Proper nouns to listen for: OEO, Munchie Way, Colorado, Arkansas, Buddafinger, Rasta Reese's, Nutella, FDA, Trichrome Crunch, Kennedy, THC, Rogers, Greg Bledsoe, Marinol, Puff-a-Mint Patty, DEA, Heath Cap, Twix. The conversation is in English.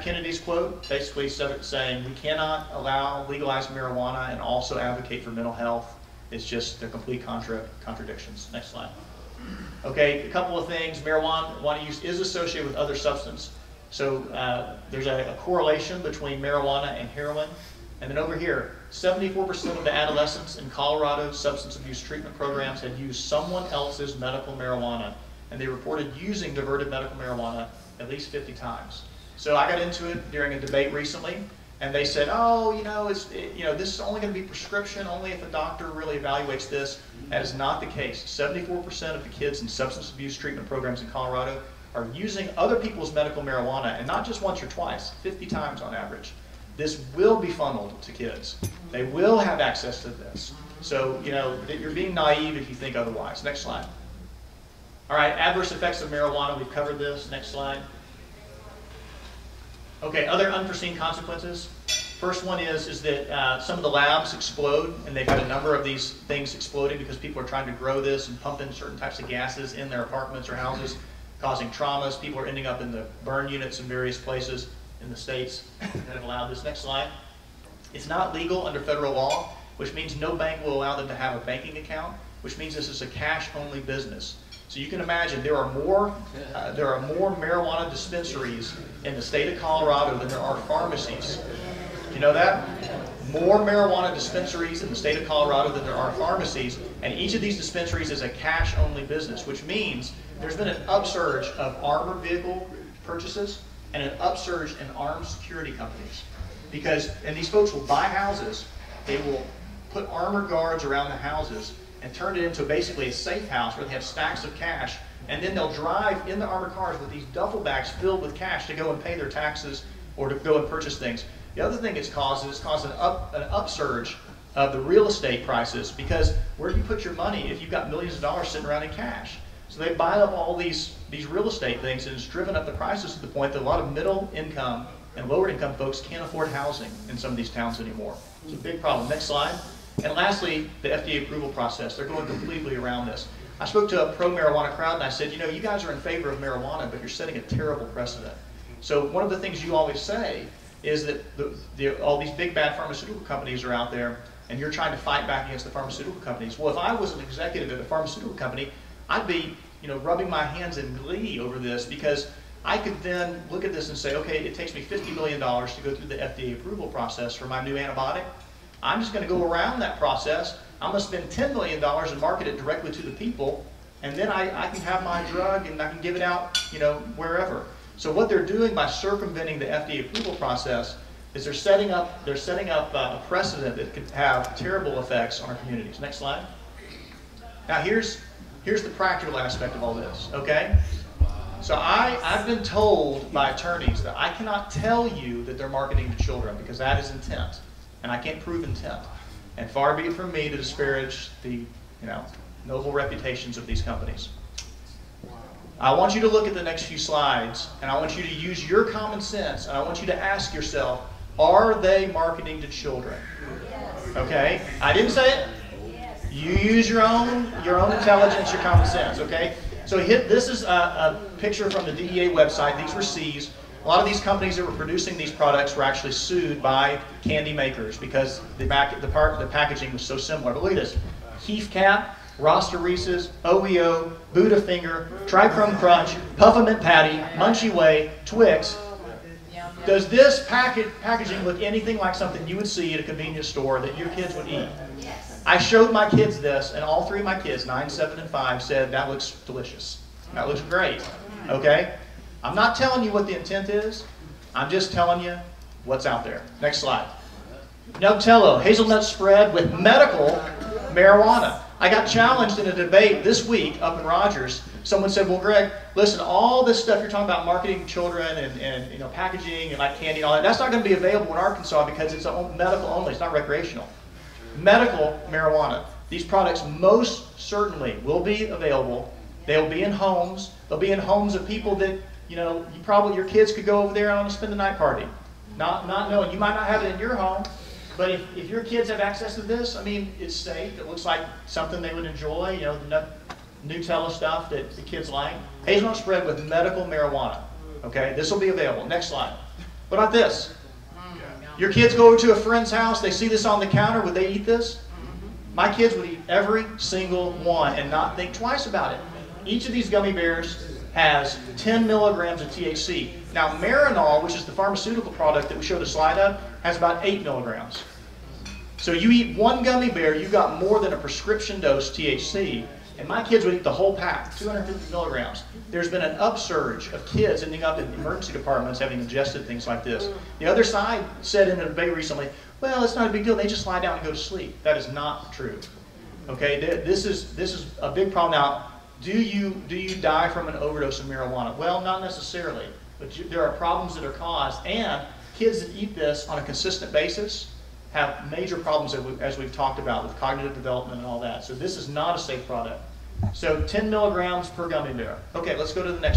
Kennedy's quote basically saying we cannot allow legalized marijuana and also advocate for mental health. It's just the complete contradictions. Next slide. Okay, a couple of things. Marijuana use is associated with other substances. So there's a correlation between marijuana and heroin. And then over here, 74% of the adolescents in Colorado's substance abuse treatment programs had used someone else's medical marijuana, and they reported using diverted medical marijuana at least 50 times. So I got into it during a debate recently, and they said, "Oh, you know, this is only going to be prescription, only if a doctor really evaluates this." That is not the case. 74% of the kids in substance abuse treatment programs in Colorado are using other people's medical marijuana, and not just once or twice, 50 times on average. This will be funneled to kids. They will have access to this. So, you know, you're being naive if you think otherwise. Next slide. All right, adverse effects of marijuana. We've covered this. Next slide. Okay, other unforeseen consequences. First one is that some of the labs explode, and they've had a number of these things exploding because people are trying to grow this and pump in certain types of gases in their apartments or houses, causing traumas. People are ending up in the burn units in various places in the states that have allowed this. Next slide. It's not legal under federal law, which means no bank will allow them to have a banking account, which means this is a cash-only business. So you can imagine there are more marijuana dispensaries in the state of Colorado than there are pharmacies. Do you know that? More marijuana dispensaries in the state of Colorado than there are pharmacies, and each of these dispensaries is a cash-only business, which means there's been an upsurge of armored vehicle purchases and an upsurge in armed security companies. And these folks will buy houses, they will put armored guards around the houses and turn it into basically a safe house where they have stacks of cash, and then they'll drive in the armored cars with these duffel bags filled with cash to go and pay their taxes or to go and purchase things. The other thing it's caused is an upsurge of the real estate prices, because where do you put your money if you've got millions of dollars sitting around in cash? So they buy up all these real estate things, and it's driven up the prices to the point that a lot of middle income and lower income folks can't afford housing in some of these towns anymore. It's a big problem. Next slide. And lastly, the FDA approval process. They're going completely around this. I spoke to a pro-marijuana crowd and I said, you know, you guys are in favor of marijuana, but you're setting a terrible precedent. So one of the things you always say is that all these big bad pharmaceutical companies are out there and you're trying to fight back against the pharmaceutical companies. Well, if I was an executive at a pharmaceutical company, I'd be, you know, rubbing my hands in glee over this, because I could then look at this and say, okay, it takes me $50 million to go through the FDA approval process for my new antibiotic. I'm just going to go around that process. I'm going to spend $10 million and market it directly to the people, and then I can have my drug and I can give it out, you know, wherever. So what they're doing by circumventing the FDA approval process is they're setting up a precedent that could have terrible effects on our communities. Next slide. Now here's the practical aspect of all this, okay? So I've been told by attorneys that I cannot tell you that they're marketing to children, because that is intent, and I can't prove intent. And far be it from me to disparage the, you know, noble reputations of these companies. I want you to look at the next few slides, and I want you to use your common sense, and I want you to ask yourself, are they marketing to children? Yes. Okay? I didn't say it. Yes. You use your own intelligence, your common sense, okay? So this is a picture from the DEA website. These were seized. A lot of these companies that were producing these products were actually sued by candy makers because the packaging was so similar. But look at this. Heath Cap, Rasta Reese's, OEO, Buddafinger, Trichrome Crunch, Puff-a-Mint Patty, Munchie Way, Twix. Does this packaging look anything like something you would see at a convenience store that your kids would eat? Yes. I showed my kids this, and all three of my kids, 9, 7, and 5, said that looks delicious. That looks great. Okay? I'm not telling you what the intent is. I'm just telling you what's out there. Next slide. Nutella, hazelnut spread with medical marijuana. I got challenged in a debate this week up in Rogers. Someone said, well, Greg, listen, all this stuff you're talking about marketing children and you know, packaging and like candy and all that, that's not going to be available in Arkansas because it's medical only. It's not recreational. Medical marijuana. These products most certainly will be available. They'll be in homes. They'll be in homes of people that, you know, your kids could go over there and spend the night party. Not knowing. You might not have it in your home, but if your kids have access to this, I mean, it's safe. It looks like something they would enjoy, you know, the Nutella stuff that the kids like. Hazelnut spread with medical marijuana. Okay, this will be available. Next slide. What about this? Your kids go over to a friend's house, they see this on the counter, would they eat this? My kids would eat every single one and not think twice about it. Each of these gummy bears has 10 milligrams of THC. Now Marinol, which is the pharmaceutical product that we showed a slide of, has about 8 milligrams. So you eat one gummy bear, you got more than a prescription dose THC. And my kids would eat the whole pack, 250 milligrams. There's been an upsurge of kids ending up in emergency departments having ingested things like this. The other side said in a debate recently, well, it's not a big deal, they just lie down and go to sleep. That is not true. Okay, this is a big problem. Now, do you die from an overdose of marijuana? Well, not necessarily, but there are problems that are caused, and kids that eat this on a consistent basis have major problems as we've talked about with cognitive development and all that. So this is not a safe product. So 10 milligrams per gummy bear. Okay, let's go to the next one.